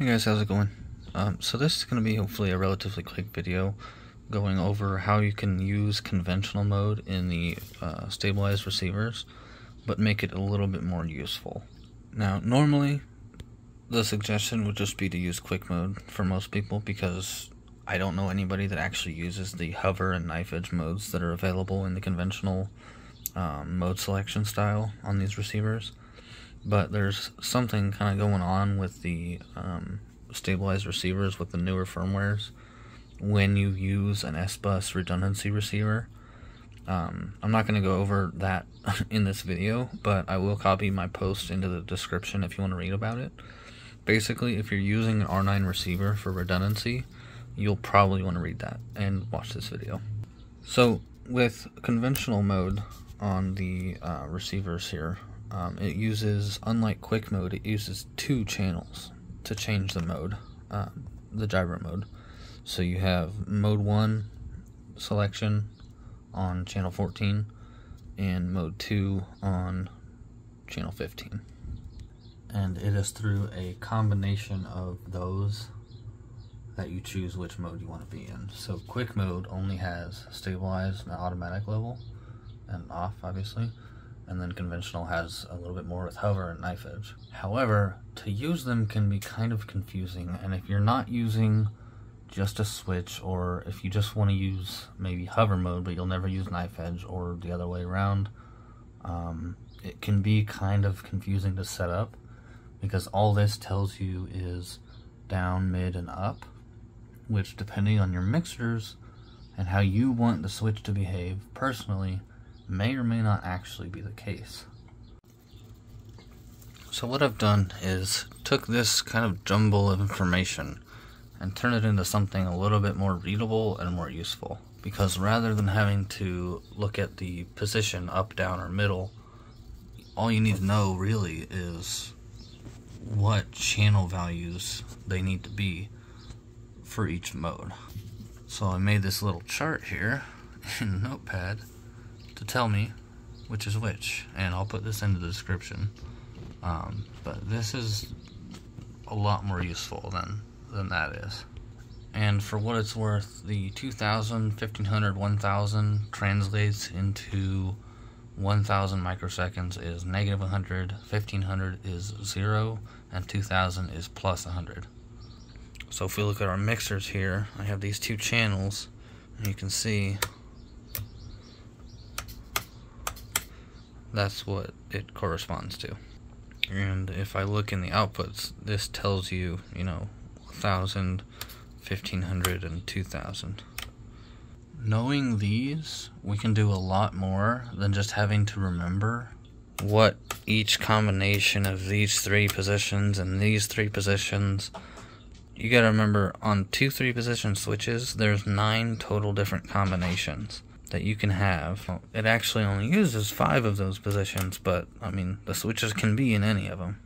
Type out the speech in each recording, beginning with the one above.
Hey guys, how's it going? So this is going to be hopefully a relatively quick video going over how you can use conventional mode in the stabilized receivers, but make it a little bit more useful. Now normally the suggestion would just be to use quick mode for most people, because I don't know anybody that actually uses the hover and knife edge modes that are available in the conventional mode selection style on these receivers. But there's something kind of going on with the stabilized receivers with the newer firmwares when you use an SBUS redundancy receiver. I'm not going to go over that in this video, but I will copy my post into the description if you want to read about it. Basically, if you're using an R9 receiver for redundancy, you'll probably want to read that and watch this video. So with conventional mode on the receivers here, it uses, unlike quick mode, it uses two channels to change the mode, the gyro mode. So you have mode 1 selection on channel 14 and mode 2 on channel 15. And it is through a combination of those that you choose which mode you want to be in. So quick mode only has stabilized and automatic level and off, obviously. And then conventional has a little bit more with hover and knife edge. However, to use them can be kind of confusing, and if you're not using just a switch, or if you just want to use maybe hover mode but you'll never use knife edge, or the other way around, it can be kind of confusing to set up, because all this tells you is down, mid, and up, which, depending on your mixers and how you want the switch to behave personally, may or may not actually be the case. So what I've done is took this kind of jumble of information and turned it into something a little bit more readable and more useful, because rather than having to look at the position up, down, or middle, all you need to know really is what channel values they need to be for each mode. So I made this little chart here in Notepad to tell me which is which, and I'll put this into the description, but this is a lot more useful than that is. And for what it's worth, the 2000, 1500, 1000 translates into 1000 microseconds is -100, 1500 is 0, and 2000 is +100. So if we look at our mixers here, I have these two channels, and you can see that's what it corresponds to. And if I look in the outputs, this tells you, you know, 1000, 1500, and 2000. Knowing these, we can do a lot more than just having to remember what each combination of these three positions and these three positions. You gotta remember, on 2 3 position switches, there's 9 total different combinations that you can have. It actually only uses 5 of those positions, but I mean, the switches can be in any of them.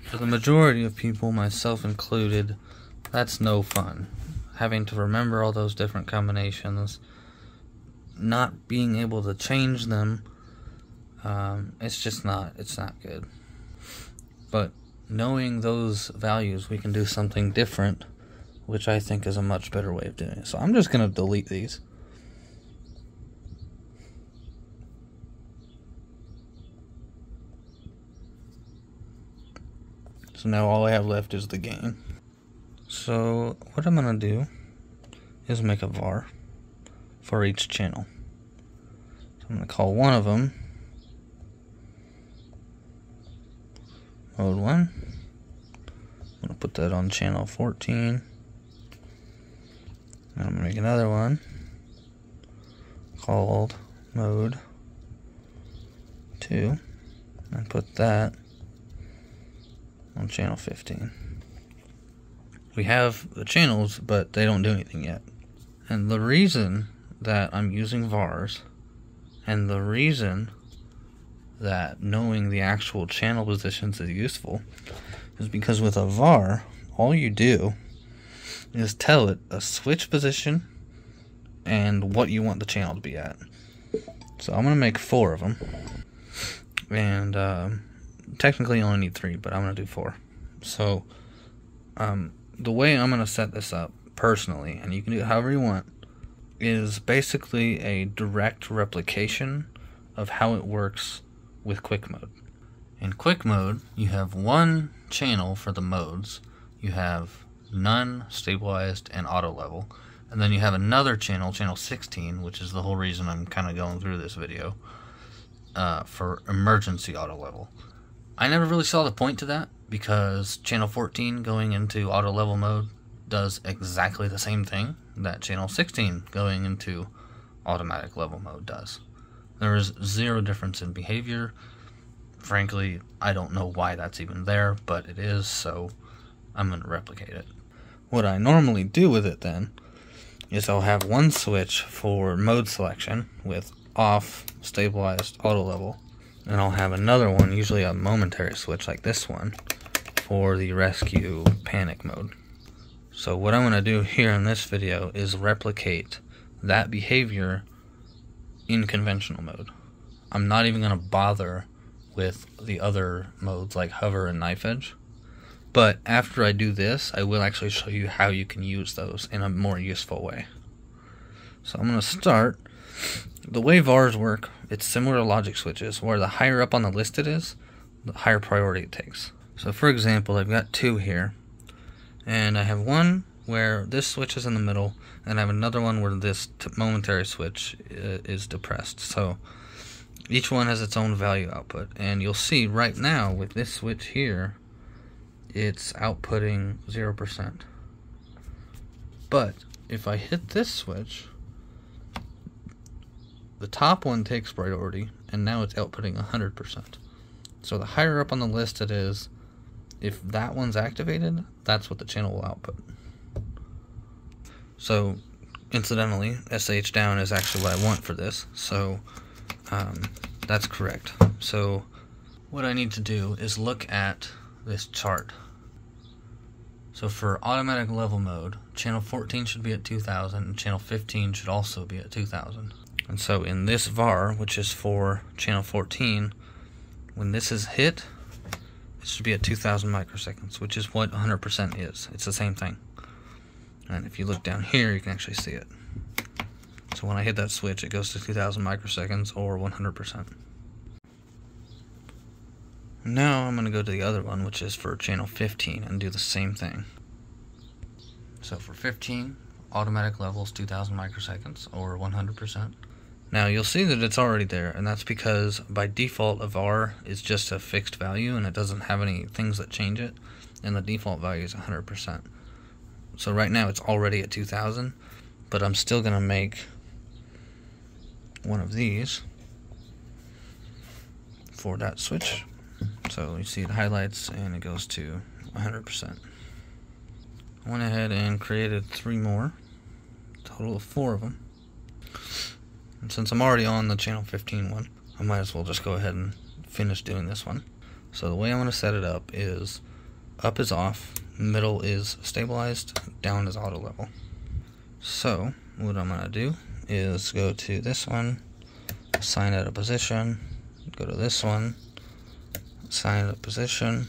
For the majority of people, myself included, that's no fun. Having to remember all those different combinations, not being able to change them, it's just not good. But knowing those values, we can do something different, which I think is a much better way of doing it. So I'm just gonna delete these. So now all I have left is the gain. So what I'm gonna do is make a var for each channel. So I'm gonna call one of them mode 1. I'm gonna put that on channel 14. And I'm gonna make another one called mode 2 and put that on channel 15. We have the channels, but they don't do anything yet. And the reason that I'm using vars, and the reason that knowing the actual channel positions is useful, is because with a var, all you do is tell it a switch position and what you want the channel to be at. So I'm gonna make 4 of them, and technically you only need 3, but I'm gonna do 4. So the way I'm going to set this up personally, and you can do it however you want, is basically a direct replication of how it works with Quick Mode. In Quick Mode, you have one channel for the modes. You have none, stabilized, and auto level. And then you have another channel, channel 16, which is the whole reason I'm kind of going through this video, for emergency auto level. I never really saw the point to that, because channel 14 going into auto level mode does exactly the same thing that channel 16 going into automatic level mode does. There is zero difference in behavior. Frankly, I don't know why that's even there, but it is, so I'm going to replicate it. What I normally do with it then is I'll have one switch for mode selection with off, stabilized, auto level, and I'll have another one, usually a momentary switch like this one, for the rescue panic mode. So what I'm going to do here in this video is replicate that behavior in conventional mode. I'm not even going to bother with the other modes like hover and knife edge. But after I do this, I will actually show you how you can use those in a more useful way. So I'm going to start. The way VARs work, it's similar to logic switches, where the higher up on the list it is, the higher priority it takes. So for example, I've got two here, and I have one where this switch is in the middle, and I have another one where this momentary switch is depressed. So each one has its own value output, and you'll see right now with this switch here, it's outputting 0%. But if I hit this switch, the top one takes priority, and now it's outputting 100%. So the higher up on the list it is, if that one's activated, that's what the channel will output. So incidentally, SH down is actually what I want for this, so that's correct. So what I need to do is look at this chart. So for automatic level mode, channel 14 should be at 2000, and channel 15 should also be at 2000. And so in this VAR, which is for channel 14, when this is hit, it should be at 2000 microseconds, which is what 100% is. It's the same thing. And if you look down here, you can actually see it. So when I hit that switch, it goes to 2000 microseconds, or 100%. Now I'm going to go to the other one, which is for channel 15, and do the same thing. So for 15, automatic levels 2000 microseconds, or 100%. Now you'll see that it's already there, and that's because by default a VAR is just a fixed value, and it doesn't have any things that change it, and the default value is 100%. So right now it's already at 2000, but I'm still going to make one of these for that switch. So you see it highlights and it goes to 100%. I went ahead and created three more, total of four of them. And since I'm already on the channel 15 one, I might as well just go ahead and finish doing this one. So the way I'm going to set it up is up is off, middle is stabilized, down is auto level. So what I'm going to do is go to this one, assign it a position, go to this one, assign it a position,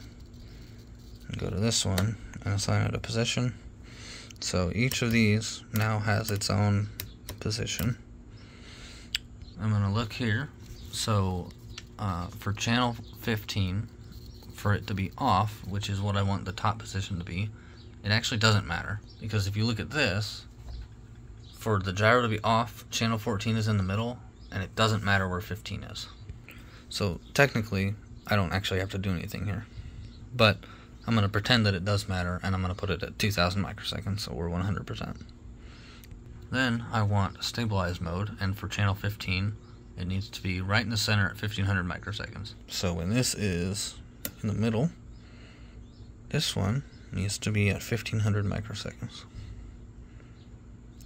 and go to this one and assign it a position. So each of these now has its own position. I'm going to look here. So for channel 15, for it to be off, which is what I want the top position to be, it actually doesn't matter, because if you look at this, for the gyro to be off, channel 14 is in the middle, and it doesn't matter where 15 is. So technically I don't actually have to do anything here, but I'm going to pretend that it does matter, and I'm going to put it at 2000 microseconds, or 100%. Then I want stabilized mode, and for channel 15, it needs to be right in the center at 1500 microseconds. So when this is in the middle, this one needs to be at 1500 microseconds,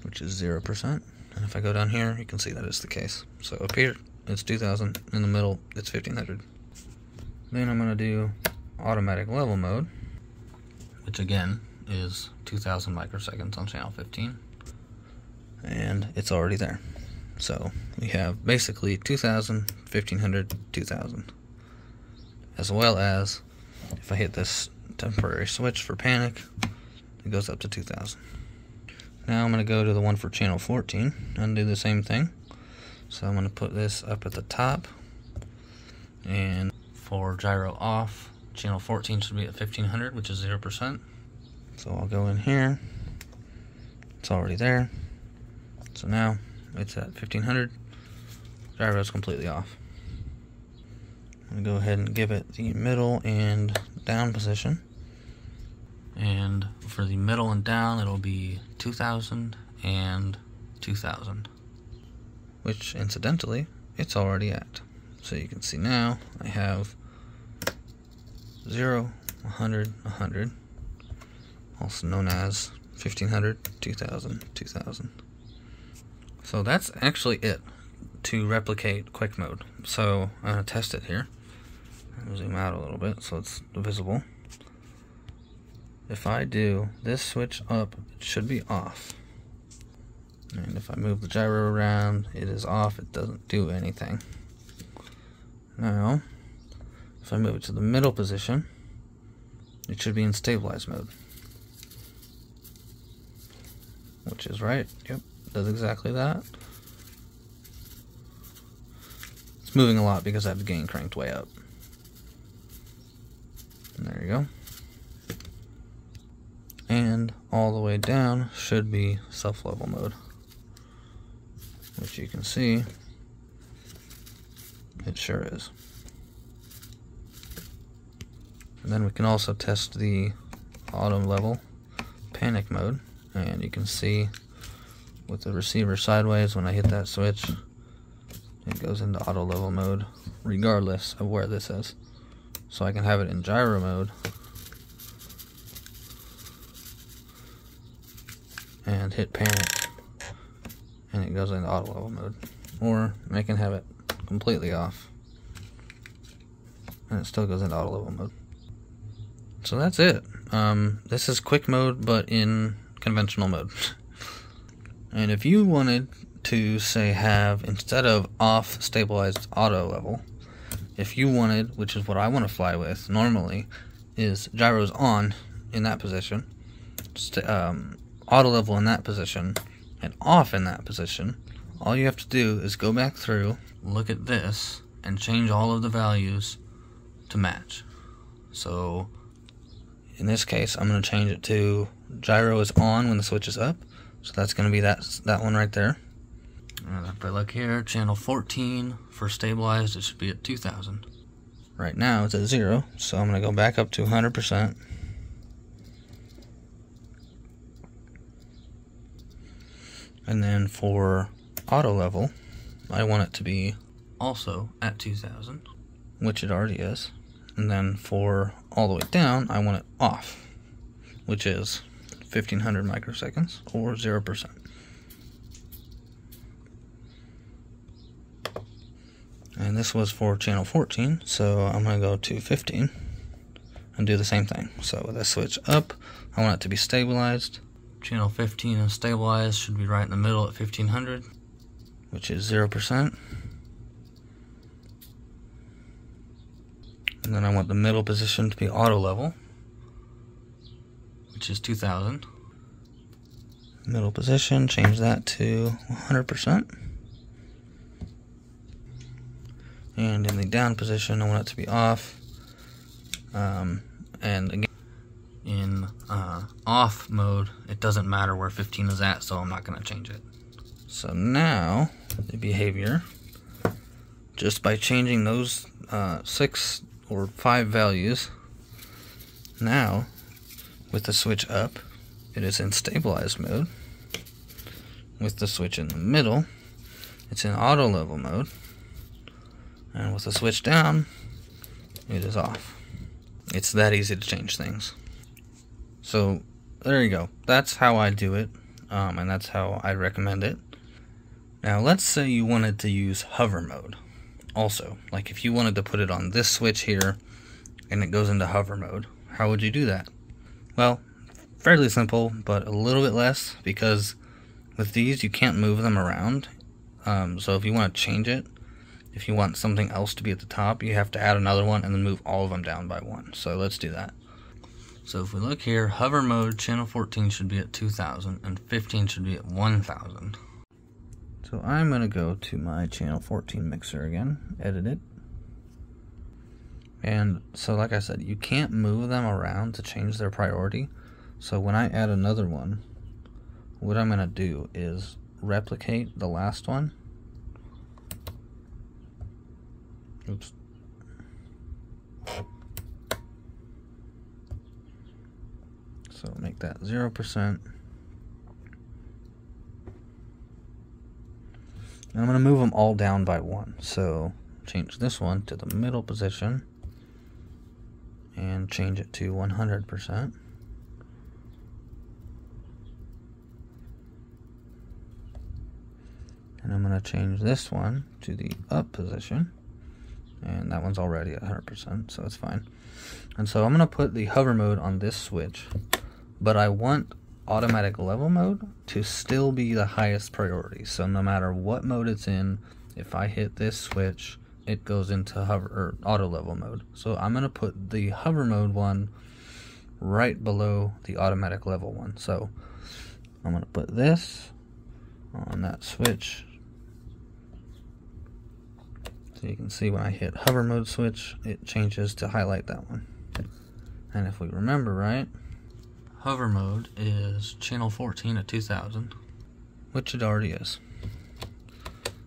which is 0%. And if I go down here, you can see that is the case. So up here, it's 2000, in the middle, it's 1500. Then I'm going to do automatic level mode, which again is 2000 microseconds on channel 15, and it's already there. So we have basically 2000, 1500, 2000, as well as if I hit this temporary switch for panic. It goes up to 2000. Now I'm going to go to the one for channel 14 and do the same thing. So I'm going to put this up at the top, and for gyro off, channel 14 should be at 1500, which is 0%. So I'll go in here. It's already there. So now it's at 1500. Gyro is completely off. I'm going to go ahead and give it the middle and down position. And for the middle and down, it'll be 2000 and 2000. Which, incidentally, it's already at. So you can see now I have 0, 100, 100. Also known as 1500, 2000, 2000. So that's actually it to replicate quick mode. So I'm going to test it here. I'll zoom out a little bit so it's visible. If I do this switch up, it should be off. And if I move the gyro around, it is off. It doesn't do anything. Now, if I move it to the middle position, it should be in stabilized mode. Which is right. Yep, does exactly that. It's moving a lot because I have the gain cranked way up. And there you go. And all the way down should be self-level mode, which you can see it sure is. And then we can also test the auto level panic mode, and you can see with the receiver sideways, when I hit that switch, it goes into auto level mode regardless of where this is. So I can have it in gyro mode and hit panic, and it goes into auto level mode. Or I can have it completely off, and it still goes into auto level mode. So that's it. This is quick mode, but in conventional mode. And if you wanted to, say, have, instead of off stabilized auto level, if you wanted, which is what I want to fly with normally, is gyros on in that position, auto level in that position, and off in that position, all you have to do is go back through, look at this, and change all of the values to match. So in this case, I'm going to change it to gyro is on when the switch is up, so that's going to be that one right there. And if I look here, channel 14 for stabilized, it should be at 2000. Right now it's at 0, so I'm going to go back up to 100%. And then for auto level, I want it to be also at 2000, which it already is. And then for all the way down, I want it off, which is 1500 microseconds or 0%. And this was for channel 14, so I'm going to go to 15 and do the same thing. So with this switch up, I want it to be stabilized. Channel 15 is stabilized, should be right in the middle at 1500, which is 0%. And then I want the middle position to be auto level, which is 2000. Middle position, change that to 100%. And in the down position, I want it to be off. And again, in off mode, it doesn't matter where 15 is at, so I'm not going to change it. So now, the behavior, just by changing those 6 or 5 values, now, with the switch up, it is in stabilized mode. With the switch in the middle, it's in auto level mode. And with the switch down, it is off. It's that easy to change things. So there you go. That's how I do it, and that's how I recommend it. Now let's say you wanted to use hover mode also. Like if you wanted to put it on this switch here and it goes into hover mode, how would you do that? Well, fairly simple, but a little bit less, because with these you can't move them around. So if you want to change it, if you want something else to be at the top, you have to add another one and then move all of them down by one. So let's do that. So if we look here, hover mode, channel 14 should be at 2000 and 15 should be at 1000. So I'm going to go to my channel 14 mixer again, edit it. And so like I said, you can't move them around to change their priority. So when I add another one, what I'm going to do is replicate the last one. Oops. So make that 0%. And I'm going to move them all down by one. So change this one to the middle position and change it to 100%. And I'm going to change this one to the up position. And that one's already at 100%, so it's fine. And so I'm going to put the hover mode on this switch, but I want automatic level mode to still be the highest priority. So no matter what mode it's in, if I hit this switch, it goes into hover or auto level mode. So I'm going to put the hover mode one right below the automatic level one. So I'm going to put this on that switch. So you can see when I hit hover mode switch, it changes to highlight that one. And if we remember right, hover mode is channel 14 at 2000, which it already is.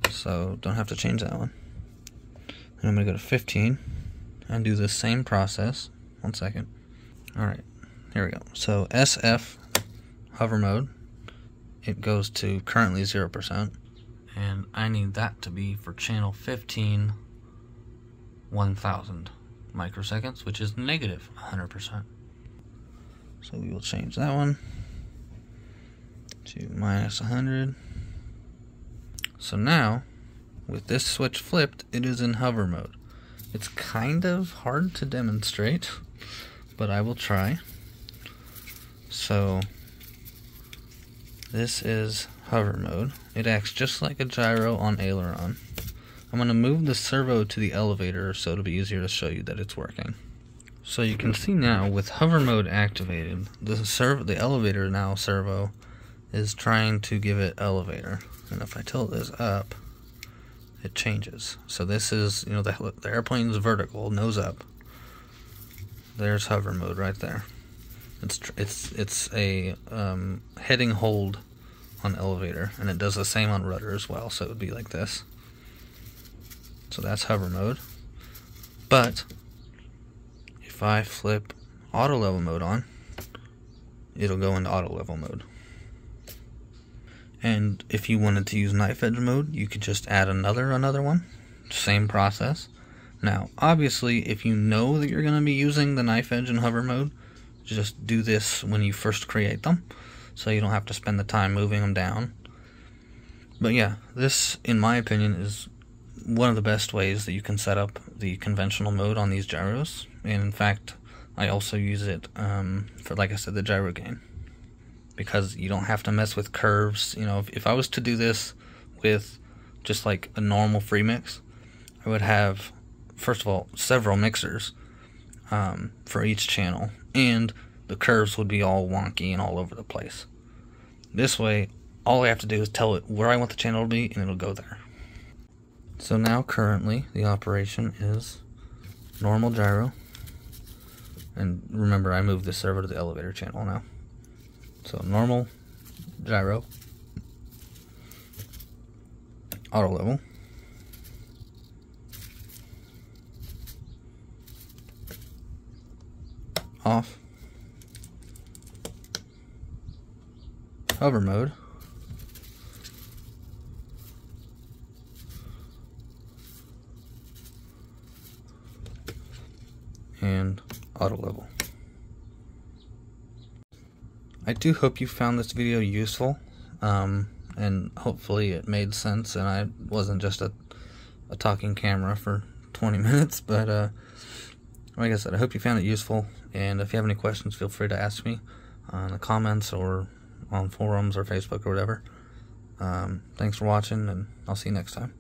So don't have to change that one. And I'm going to go to 15 and do the same process. One second. All right, here we go. So SF hover mode, it goes to currently 0%. And I need that to be for channel 15, 1000 microseconds, which is negative 100%. So we will change that one to minus 100. So now, with this switch flipped, it is in hover mode. It's kind of hard to demonstrate, but I will try. So this is hover mode. It acts just like a gyro on aileron. I'm going to move the servo to the elevator so it'll be easier to show you that it's working. So you can see now with hover mode activated, the elevator now servo is trying to give it elevator. And if I tilt this up, it changes. So this is, you know, the airplane's vertical, nose up. There's hover mode right there. It's a heading hold on elevator, and it does the same on rudder as well, so it would be like this. So that's hover mode. But if I flip auto level mode on, it'll go into auto level mode. And if you wanted to use knife edge mode, you could just add another one, same process. Now obviously if you know that you're going to be using the knife edge and hover mode, just do this when you first create them, so you don't have to spend the time moving them down. But yeah, this in my opinion is one of the best ways that you can set up the conventional mode on these gyros, and in fact I also use it for, like I said, the gyro gain, because you don't have to mess with curves. You know, if I was to do this with just like a normal free mix, I would have, first of all, several mixers for each channel, and the curves would be all wonky and all over the place. This way, all I have to do is tell it where I want the channel to be and it'll go there. So now currently the operation is normal gyro, and remember I moved the servo to the elevator channel now. So normal gyro, auto level, off, hover mode, and auto level. I do hope you found this video useful, and hopefully it made sense and I wasn't just a talking camera for 20 minutes, but like I said, I hope you found it useful, and if you have any questions, feel free to ask me in the comments or on forums or Facebook or whatever. Thanks for watching, and I'll see you next time.